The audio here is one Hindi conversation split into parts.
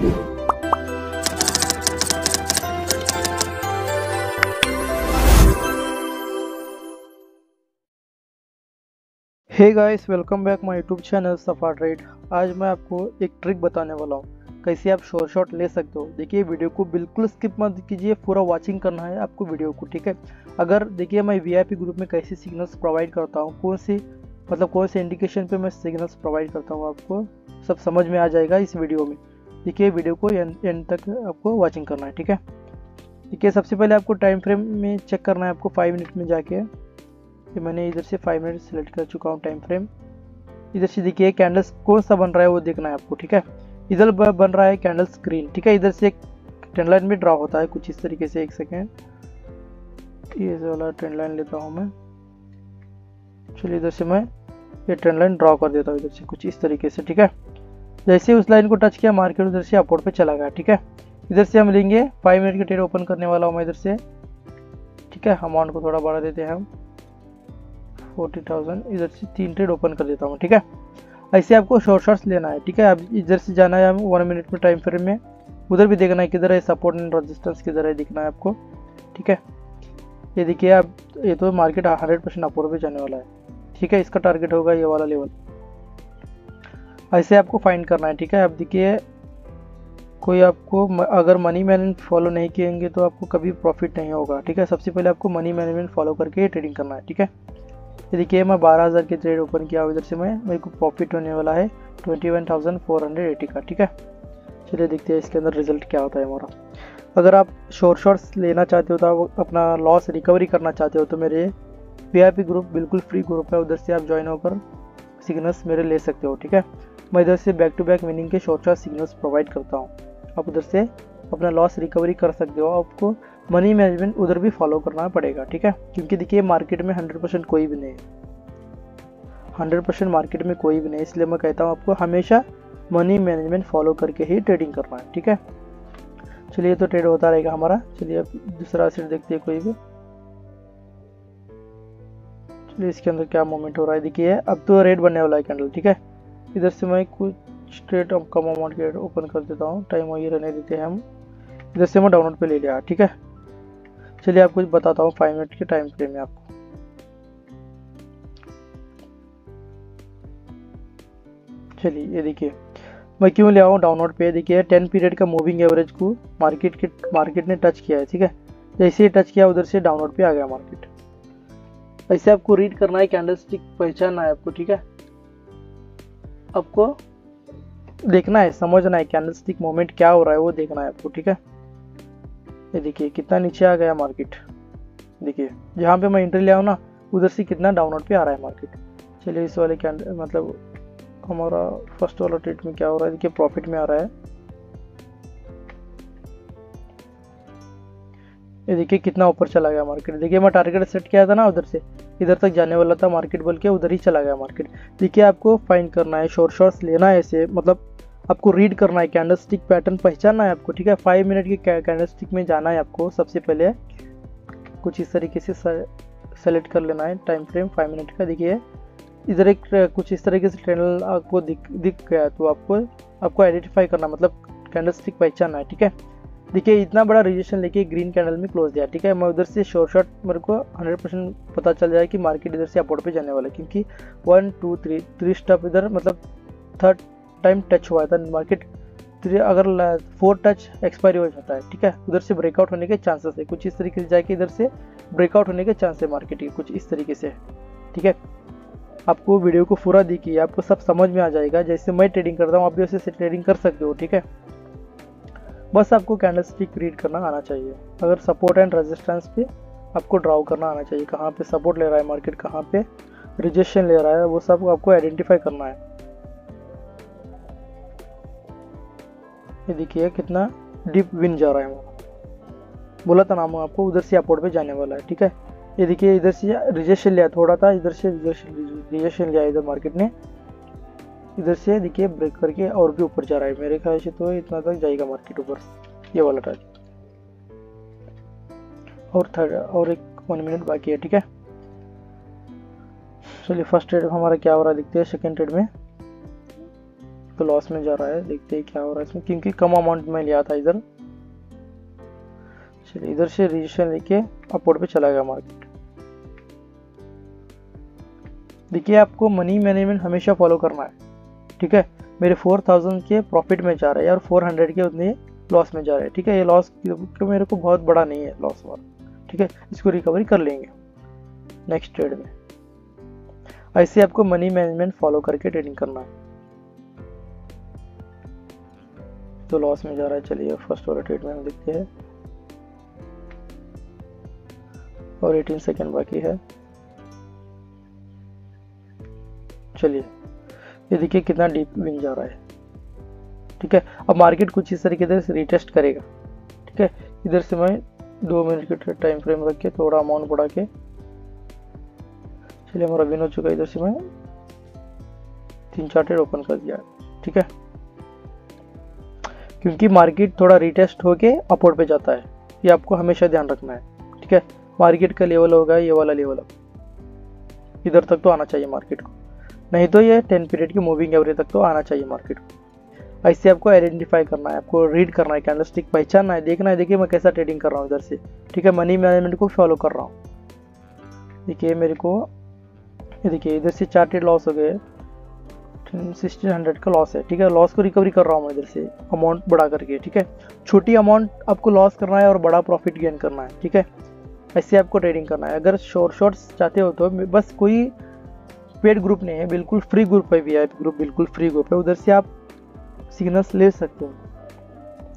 Hey guys, welcome back my YouTube channel Safa trade. आज मैं आपको एक ट्रिक बताने वाला हूँ कैसे आप शॉर्ट शॉट ले सकते हो। देखिए वीडियो को बिल्कुल स्किप मत कीजिए, पूरा वाचिंग करना है आपको वीडियो को, ठीक है। अगर देखिए मैं वीआईपी ग्रुप में कैसे सिग्नल्स प्रोवाइड करता हूँ, कौन से इंडिकेशन पे मैं सिग्नल्स प्रोवाइड करता हूँ, आपको सब समझ में आ जाएगा इस वीडियो में। देखिए वीडियो को एंड तक आपको वाचिंग करना है, ठीक है। देखिए सबसे पहले आपको टाइम फ्रेम में चेक करना है, आपको 5 मिनट में जाके कि मैंने इधर से 5 मिनट सेलेक्ट कर चुका हूँ टाइम फ्रेम। इधर से देखिए कैंडल्स कौन सा बन रहा है वो देखना है आपको, ठीक है। इधर बन रहा है कैंडल्स ग्रीन, ठीक है। इधर से एक ट्रेंड लाइन भी ड्रा होता है कुछ इस तरीके से। एक सेकेंड, ये वाला ट्रेंड लाइन लेता हूँ मैं। चलिए इधर से मैं ये ट्रेंड लाइन ड्रा कर देता हूँ इधर से कुछ इस तरीके से, ठीक है। जैसे उस लाइन को टच किया मार्केट उधर से अपवर्ड पे चला गया, ठीक है। इधर से हम लेंगे 5 मिनट के ट्रेड ओपन करने वाला हूँ मैं इधर से, ठीक है। अमाउंट को थोड़ा बढ़ा देते हैं हम 40,000। इधर से 3 ट्रेड ओपन कर देता हूँ, ठीक है। ऐसे आपको शॉर्ट शॉर्ट्स लेना है, ठीक है। अब इधर से जाना है हम 1 मिनट में टाइम फ्रेम में, उधर भी देखना है किधर है सपोर्ट एंड रेजिस्टेंस, किधर है देखना है आपको, ठीक है। ये देखिए आप, ये तो मार्केट 100% अपवर्ड पे जाने वाला है, ठीक है। इसका टारगेट होगा ये वाला लेवल, ऐसे आपको फाइंड करना है, ठीक है। आप देखिए कोई आपको अगर मनी मैनेजमेंट फॉलो नहीं किएंगे तो आपको कभी प्रॉफिट नहीं होगा, ठीक है। सबसे पहले आपको मनी मैनेजमेंट फॉलो करके ट्रेडिंग करना है, ठीक है। ये देखिए मैं 12,000 के ट्रेड ओपन किया हूँ इधर से मैं, मेरे को प्रॉफिट होने वाला है 21,480 का, ठीक है। चलिए देखते हैं इसके अंदर रिजल्ट क्या होता है हमारा। अगर आप शॉर्ट शॉर्ट्स लेना चाहते हो तो आप अपना लॉस रिकवरी करना चाहते हो तो मेरे वीआईपी ग्रुप बिल्कुल फ्री ग्रुप है, उधर से आप ज्वाइन होकर सिग्नल्स मेरे ले सकते हो, ठीक है। मैं इधर से बैक टू बैक विनिंग के शॉर्ट शॉर्ट सिग्नल्स प्रोवाइड करता हूँ, आप उधर से अपना लॉस रिकवरी कर सकते हो। आपको मनी मैनेजमेंट उधर भी फॉलो करना पड़ेगा, ठीक है। क्योंकि देखिए मार्केट में 100% कोई भी नहीं है, 100% मार्केट में कोई भी नहीं, इसलिए मैं कहता हूँ आपको हमेशा मनी मैनेजमेंट फॉलो करके ही ट्रेडिंग करना है, ठीक है। चलिए तो ट्रेड होता रहेगा हमारा। चलिए अब दूसरा एसेट देखते हैं कोई भी। चलिए इसके अंदर क्या मूवमेंट हो रहा है देखिए, अब तो रेड बनने वाला है कैंडल, ठीक है। इधर से मैं कुछ ट्रेड कम अमाउंट के ओपन कर देता हूँ, टाइम वही रहने देते हैं हम। इधर से मैं डाउनलोड पे ले लिया, ठीक है। चलिए आपको बताता हूँ 5 मिनट के टाइम फ्रेम में आपको। चलिए ये देखिए मैं क्यों ले आऊँ डाउनलोड पे। देखिए 10 पीरियड का मूविंग एवरेज को मार्केट ने टच किया है, ठीक है। जैसे ही टच किया उधर से डाउनलोड पे आ गया मार्केट। ऐसे आपको रीड करना है, कैंडलस्टिक पहचानना है आपको, ठीक है। आपको देखना है, समझना है कैंडलस्टिक मूवमेंट क्या हो रहा है वो देखना है आपको, ठीक है। ये देखिए कितना नीचे आ गया मार्केट, देखिए जहाँ पे मैं एंट्री ले आऊँ ना उधर से कितना डाउनवर्ड पे आ रहा है मार्केट। चलिए इस वाले कैंडल मतलब हमारा फर्स्ट वाला ट्रेड में क्या हो रहा है देखिए, प्रॉफिट में आ रहा है। ये देखिए कितना ऊपर चला गया मार्केट। देखिए मैं टारगेट सेट किया था ना उधर से, इधर तक जाने वाला था मार्केट बल्कि उधर ही चला गया मार्केट। देखिए आपको फाइंड करना है, शॉर्ट शॉर्ट्स लेना है, ऐसे मतलब आपको रीड करना है, कैंडलस्टिक पैटर्न पहचानना है आपको, ठीक है। 5 मिनट के कैंडलस्टिक में जाना है आपको। सबसे पहले कुछ इस तरीके से सेलेक्ट कर लेना है टाइम फ्रेम 5 मिनट का। देखिए इधर एक कुछ इस तरीके से ट्रेंड आपको दिख गया तो आपको आइडेंटिफाई करना मतलब कैंडलस्टिक पहचानना है, ठीक है। देखिए इतना बड़ा रिजेक्शन लेके ग्रीन कैंडल में क्लोज दिया, ठीक है। मैं उधर से शॉर्ट शॉर्ट मेरे को 100% पता चल जाए कि मार्केट इधर से अपवर्ड पे जाने वाला है, क्योंकि 1 2 3 स्टेप इधर मतलब थर्ड टाइम टच हुआ था मार्केट, अगर 4 टच एक्सपायरी हो जाता है, ठीक है। उधर से ब्रेकआउट होने के चांसेस है, कुछ इस तरीके से जाके इधर से ब्रेकआउट होने के चांस है मार्केट के कुछ इस तरीके से, ठीक है। आपको वीडियो को पूरा देखिए, आपको सब समझ में आ जाएगा। जैसे मैं ट्रेडिंग करता हूँ आप भी वैसे ट्रेडिंग कर सकते हो, ठीक है। बस आपको कैंडलस्टिक रीड करना आना चाहिए। अगर सपोर्ट एंड रेजिस्टेंस पे आपको ड्रॉ करना आना चाहिए, कहाँ पे सपोर्ट ले रहा है मार्केट, कहाँ पे रिजेक्शन ले रहा है, वो सब आपको आइडेंटिफाई करना है। ये देखिए कितना डीप विन जा रहा है, बोला था ना मैं आपको उधर से अपवर्ड पे जाने वाला है, ठीक है। ये देखिए इधर से रिजेक्शन लिया थोड़ा था, इधर से रिजेक्शन लिया इधर मार्केट ने, इधर से देखिए ब्रेक करके और भी ऊपर जा रहा है। मेरे ख्याल से तो इतना तक जाएगा मार्केट ऊपर, ये वाला टारगेट। और थर्ड और एक 1 मिनट बाकी है, ठीक है। चलिए फर्स्ट ट्रेड हमारा क्या हो रहा है देखते हैं सेकंड ट्रेड में। तो लॉस में जा रहा है। देखते हैं क्या हो रहा है इसमें, क्योंकि कम अमाउंट में लिया था इधर। चलिए इधर से रिजेक्शन लेके अपवर्ड पे चला गया मार्केट। देखिए आपको मनी मैनेजमेंट हमेशा फॉलो करना है, ठीक है। मेरे 4000 के प्रॉफिट में जा रहे हैं और 400 के उतने लॉस में जा रहे हैं, ठीक है। ये लॉस मेरे को बहुत बड़ा नहीं है लॉस वाला, ठीक है। इसको रिकवरी कर लेंगे नेक्स्ट ट्रेड में। ऐसे आपको मनी मैनेजमेंट फॉलो करके ट्रेडिंग करना है। तो लॉस में जा रहा है। चलिए फर्स्ट वाला ट्रेड में हम देखते हैं, और 18 सेकंड बाकी है। चलिए ये देखिए कितना डीप विन जा रहा है, ठीक है। अब मार्केट कुछ इस तरीके से रिटेस्ट करेगा, ठीक है। इधर से मैं 2 मिनट के टाइम फ्रेम रख के थोड़ा अमाउंट बढ़ा के, चलिए हमारा विन हो चुका है। इधर से मैं 3-4 ट्रेड ओपन कर दिया, ठीक है, क्योंकि मार्केट थोड़ा रिटेस्ट होके अपवर्ड पे जाता है। ये आपको हमेशा ध्यान रखना है, ठीक है। मार्केट का लेवल होगा ये वाला लेवल, अब इधर तक तो आना चाहिए मार्केट को, नहीं तो ये 10 पीरियड की मूविंग एवरेज तक तो आना चाहिए मार्केट को। ऐसे आपको आइडेंटिफाई करना है, आपको रीड करना है, कैंडलस्टिक पहचानना है, देखना है। देखिए मैं कैसा ट्रेडिंग कर रहा हूँ इधर से, ठीक है। मनी मैनेजमेंट को फॉलो कर रहा हूँ। देखिए मेरे को, देखिए इधर से 4 ट्रेड लॉस हो गए, 1600 का लॉस है, ठीक है। लॉस को रिकवरी कर रहा हूँ मैं इधर से अमाउंट बढ़ा करके, ठीक है। छोटी अमाउंट आपको लॉस करना है और बड़ा प्रॉफिट गेन करना है, ठीक है। ऐसे आपको ट्रेडिंग करना है। अगर शॉर्ट शॉर्ट्स चाहते हो तो बस, कोई पेड ग्रुप नहीं है, बिल्कुल फ्री ग्रुप है, VIP ग्रुप बिल्कुल फ्री ग्रुप है। उधर से आप सिग्नल्स ले सकते हो।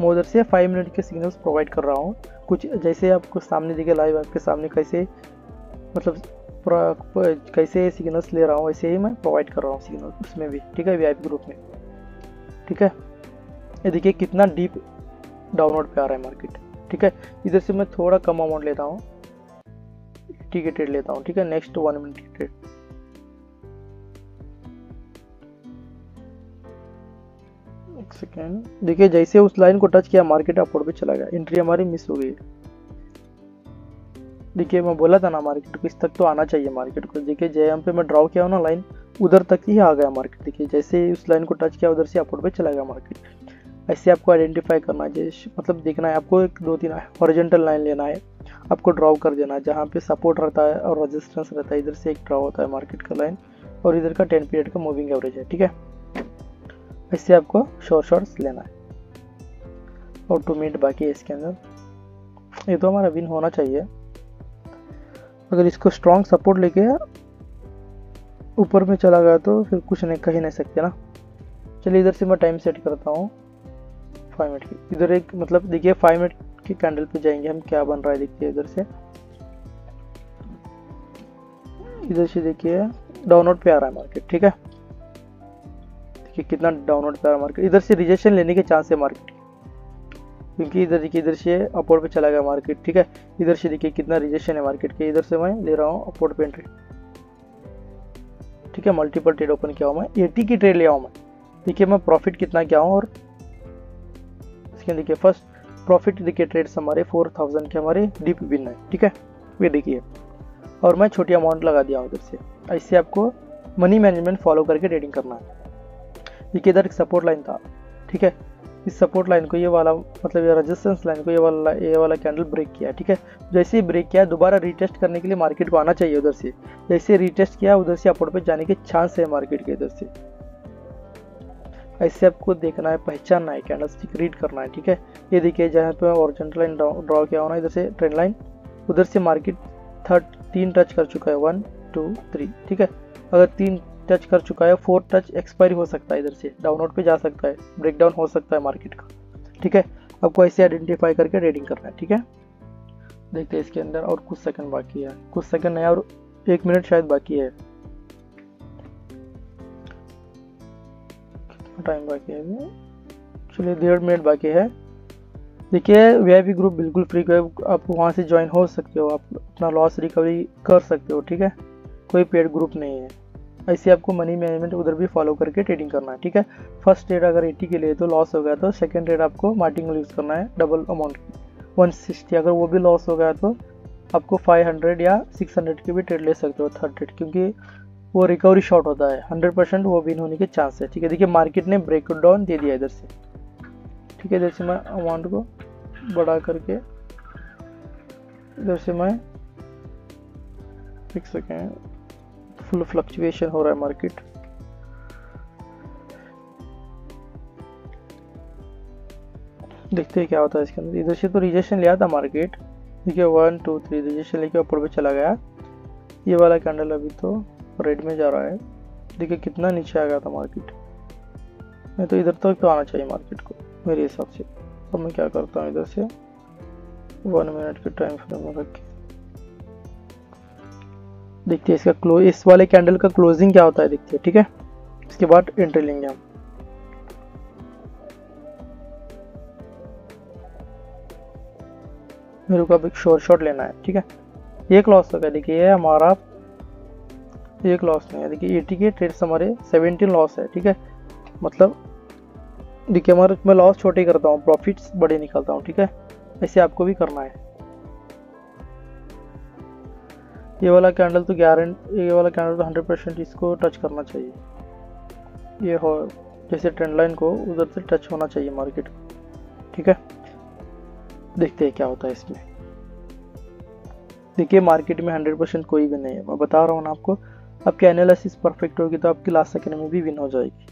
मैं उधर से 5 मिनट के सिग्नल्स प्रोवाइड कर रहा हूँ, कुछ जैसे आपको सामने दिखे लाइव आपके सामने, कैसे मतलब कैसे सिग्नल्स ले रहा हूँ वैसे ही मैं प्रोवाइड कर रहा हूँ सिग्नल उसमें भी, ठीक है, VIP ग्रुप में, ठीक है। ये देखिए कितना डीप डाउनवर्ड पे आ रहा है मार्केट, ठीक है। इधर से मैं थोड़ा कम अमाउंट लेता हूँ, ठीक है, ट्रेड लेता हूँ, ठीक है। नेक्स्ट 1 मिनट की ट्रेड, एक सेकेंड। देखिए जैसे उस लाइन को टच किया मार्केट अपवर्ड पे चला गया, एंट्री हमारी मिस हो गई। देखिए मैं बोला था ना मार्केट को इस तक तो आना चाहिए मार्केट को। देखिए JM पे मैं ड्रॉ किया हूँ ना लाइन, उधर तक ही आ गया मार्केट। देखिए जैसे उस लाइन को टच किया उधर से अपवर्ड पे चला गया मार्केट। ऐसे आपको आइडेंटिफाई करना है, मतलब देखना है आपको। 1-2-3 हॉरिजॉन्टल लाइन लेना है, आपको ड्रॉ कर देना है जहाँ पे सपोर्ट रहता है और रेजिस्टेंस रहता है। इधर से एक ड्रॉ होता है मार्केट का लाइन, और इधर का 10 पीरियड का मूविंग एवरेज है, ठीक है। ऐसे आपको शॉर्ट शॉर्ट्स लेना है, और 2 मिनट बाकी है इसके अंदर। ये तो हमारा विन होना चाहिए। अगर इसको स्ट्रॉन्ग सपोर्ट लेके ऊपर में चला गया तो फिर कुछ नहीं, कहीं नहीं सकते ना। चलिए इधर से मैं टाइम सेट करता हूँ 5 मिनट की। इधर एक मतलब देखिए 5 मिनट के कैंडल पे जाएंगे हम, क्या बन रहा है देखिए। इधर से देखिए डाउनवर्ड पे आ रहा है मार्केट, ठीक है। देखिए कितना डाउनवर्ड पे आ रहा है मार्केट। इधर से रिजेक्शन लेने के चांस है मार्केट, क्योंकि इधर देखिए इधर से अपवर्ड पे चला गया मार्केट, ठीक है। इधर से देखिए कितना रिजेक्शन है मार्केट के। इधर से मैं ले रहा हूँ अपवर्ड पे एंट्री, ठीक है। मल्टीपल ट्रेड ओपन किया हूँ मैं, 80 की ट्रेड लिया हूँ मैं। देखिए मैं प्रॉफिट कितना किया हूँ, और इसके देखिए फर्स्ट प्रॉफिट देखिए ट्रेड्स हमारे 4000 के हमारे डीप विन है, ठीक है, ये देखिए। और मैं छोटी अमाउंट लगा दिया हूँ इधर से। ऐसे आपको मनी मैनेजमेंट फॉलो करके ट्रेडिंग करना है। देखिए इधर एक सपोर्ट लाइन था, ठीक है। इस सपोर्ट लाइन को ये वाला मतलब ये रेजिस्टेंस लाइन को ये वाला कैंडल ब्रेक किया, ठीक है। जैसे ही ब्रेक किया दोबारा रिटेस्ट करने के लिए मार्केट को आना चाहिए उधर से। जैसे रिटेस्ट किया उधर से अपवर्ड पे जाने के चांस है मार्केट के इधर से। ऐसे आपको देखना है, पहचानना है, कैंडलस्टिक रीड करना है, ठीक है। ये देखिए जहाँ पे हॉरिजॉन्टल लाइन ड्रॉ किया होना इधर से ट्रेंड लाइन, उधर से मार्केट 3 टच कर चुका है, 1, 2, 3, ठीक है। अगर 3 टच कर चुका है, 4 टच एक्सपायरी हो सकता है, इधर से डाउनवर्ड पे जा सकता है, ब्रेकडाउन हो सकता है मार्केट का, ठीक है। आपको ऐसे आइडेंटिफाई करके ट्रेडिंग करना है, ठीक है। देखते हैं इसके अंदर, और कुछ सेकंड बाकी है, कुछ सेकंड है और 1 मिनट शायद बाकी है। टाइम बाकी है, चलिए 1.5 मिनट बाकी है। देखिए VIP ग्रुप बिल्कुल फ्री है, आप वहाँ से ज्वाइन हो सकते हो, आप अपना लॉस रिकवरी कर सकते हो, ठीक है। कोई पेड ग्रुप नहीं है। ऐसे आपको मनी मैनेजमेंट उधर भी फॉलो करके ट्रेडिंग करना है, ठीक है। फर्स्ट ट्रेड अगर 80 के लिए तो लॉस हो गया, तो सेकंड ट्रेड आपको मार्जिन यूज़ करना है डबल अमाउंट की 160। अगर वो भी लॉस हो गया तो आपको 500 या 600 के भी ट्रेड ले सकते हो थर्ड ट्रेड, क्योंकि वो रिकवरी शॉर्ट होता है, 100% वो विन होने के चांस है। ठीक है, देखिए मार्केट ने ब्रेक डाउन दे दिया इधर से। ठीक है, इधर से मैं अमाउंट को बढ़ा करके इधर से मैं देख सकें, फुल फ्लक्चुएशन हो रहा है मार्केट। देखते हैं क्या होता है इसके अंदर। इधर से तो रिजेक्शन लिया था मार्केट, ठीक है 1 2 3 रिजेक्शन लेके ऊपर पे चला गया। ये वाला कैंडल अभी तो रेड में जा रहा है, देखिए कितना नीचे आ गया था मार्केट। नहीं तो इधर तक तो आना चाहिए मार्केट को मेरे हिसाब से। अब मैं क्या करता हूँ, इधर से 1 मिनट के टाइम फ्रेम में रख के देखते हैं इसका क्लोज, इस वाले कैंडल का क्लोजिंग क्या होता है देखते हैं। ठीक है, इसके बाद एंट्री लेंगे हम। मेरे को अब एक शॉर्ट शॉट लेना है। ठीक है, एक लॉस तक है, देखिए ये हमारा एक लॉस नहीं है। देखिए 80 के ट्रेड्स हमारे 17 लॉस है। ठीक है, मतलब देखिए हमारे मैं लॉस छोटे करता हूँ, प्रॉफिट्स बड़े निकालता हूँ। ठीक है, ऐसे आपको भी करना है। ये वाला कैंडल तो ये वाला कैंडल तो 100% इसको टच करना चाहिए, ये हो जैसे ट्रेंड लाइन को उधर से टच होना चाहिए मार्केट। ठीक है, देखते हैं क्या होता है इसमें। देखिए मार्केट में 100% कोई भी नहीं है, मैं बता रहा हूँ ना आपको। आपकी एनालिसिस परफेक्ट होगी तो आपकी लास्ट सेकंड में भी विन हो जाएगी।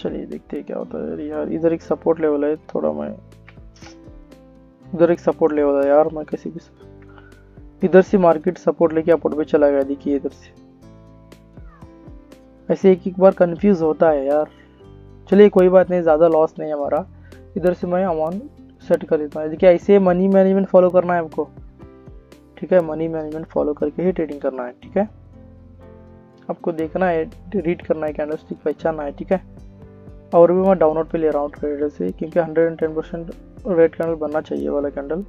चलिए देखते हैं क्या होता है। यार इधर एक सपोर्ट लेवल है, थोड़ा मैं उधर एक सपोर्ट लेवल है यार, मैं कैसे भी इधर से मार्केट सपोर्ट लेके अपवर्ड पे चला गया। देखिए इधर से ऐसे एक एक बार कंफ्यूज होता है यार। चलिए कोई बात नहीं, ज़्यादा लॉस नहीं है हमारा। इधर से मैं अमाउंट सेट कर देता हूँ। देखिए ऐसे मनी मैनेजमेंट फॉलो करना है आपको। ठीक है, मनी मैनेजमेंट फॉलो करके ही ट्रेडिंग करना है। ठीक है, आपको देखना है, रीड करना है, कैंडलस्टिक पहचानना है। ठीक है, और भी मैं डाउनलोड पे ले रहा हूँ ट्रेडर से, क्योंकि 110% रेड कैंडल बनना चाहिए वाला कैंडल।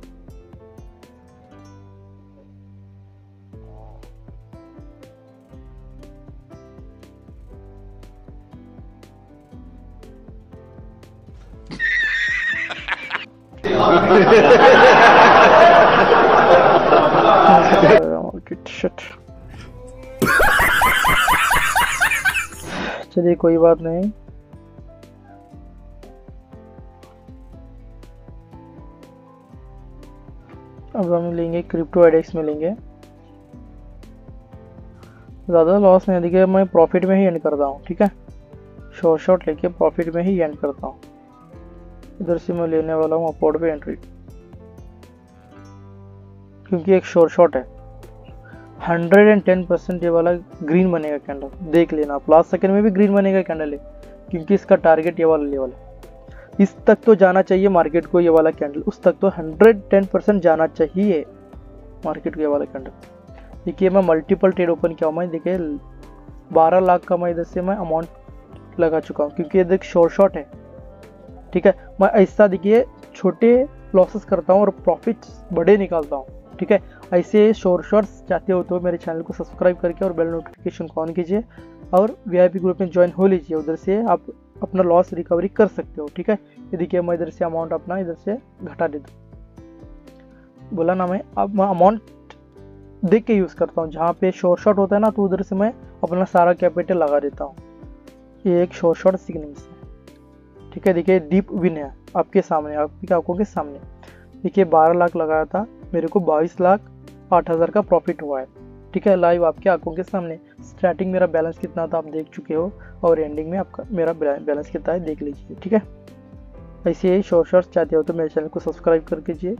चलिए कोई बात नहीं, अब हम लेंगे क्रिप्टो एडेक्स में लेंगे। ज़्यादा लॉस नहीं, देखिए मैं प्रॉफिट में ही एंड करता हूँ। ठीक है, शॉर्ट शॉर्ट लेके प्रॉफिट में ही एंड करता हूँ। इधर से मैं लेने वाला हूँ अपवर्ड पे एंट्री, क्योंकि एक शॉर्ट शॉर्ट है। 110% ये वाला ग्रीन बनेगा कैंडल, देख लेना आप। लास्ट सेकेंड में भी ग्रीन बनेगा कैंडल है, क्योंकि इसका टारगेट ये वाला लेवल है। इस तक तो जाना चाहिए मार्केट को ये वाला कैंडल, उस तक तो 110% जाना चाहिए मार्केट को ये वाला कैंडल। देखिए मैं मल्टीपल ट्रेड ओपन किया हूँ, मैं देखिए 12 लाख का मैं इधर से मैं अमाउंट लगा चुका हूँ, क्योंकि ये देख शॉर्ट शॉट है। ठीक है, मैं ऐसा देखिए छोटे लॉसेस करता हूँ और प्रॉफिट्स बड़े निकालता हूँ। ठीक है, ऐसे शॉर्ट शॉट्स चाहते हो तो मेरे चैनल को सब्सक्राइब करके और बेल नोटिफिकेशन को ऑन कीजिए और VIP ग्रुप में ज्वाइन हो लीजिए। उधर से आप अपना लॉस रिकवरी कर सकते हो। ठीक है, ये देखिए मैं इधर से अमाउंट अपना इधर से घटा देता हूँ, बोला ना मैं। अब मैं अमाउंट देख के यूज़ करता हूँ, जहाँ पे शॉर्ट शॉट होता है ना, तो उधर से मैं अपना सारा कैपिटल लगा देता हूँ। ये एक शॉर्ट शॉट सिग्नल्स है। ठीक है, देखिए डीप विन है आपके सामने, आपकी आंखों के सामने। देखिए 12 लाख लगाया था, मेरे को 22,08,000 का प्रॉफिट हुआ है। ठीक है, लाइव आपके आंखों के सामने। स्टार्टिंग मेरा बैलेंस कितना था आप देख चुके हो, और एंडिंग में आपका मेरा बैलेंस कितना है देख लीजिए। ठीक है, ऐसे ही शॉर्ट शॉर्ट्स चाहते हो तो मेरे चैनल को सब्सक्राइब कर कीजिए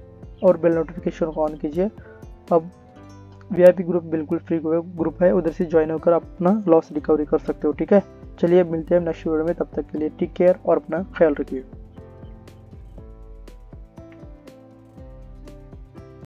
और बेल नोटिफिकेशन को ऑन कीजिए। अब VIP ग्रुप बिल्कुल फ्री ग्रुप है, उधर से ज्वाइन होकर अपना लॉस रिकवरी कर सकते हो। ठीक है, चलिए मिलते हैं नेक्स्ट वीडियो में, तब तक के लिए टेक केयर और अपना ख्याल रखिए।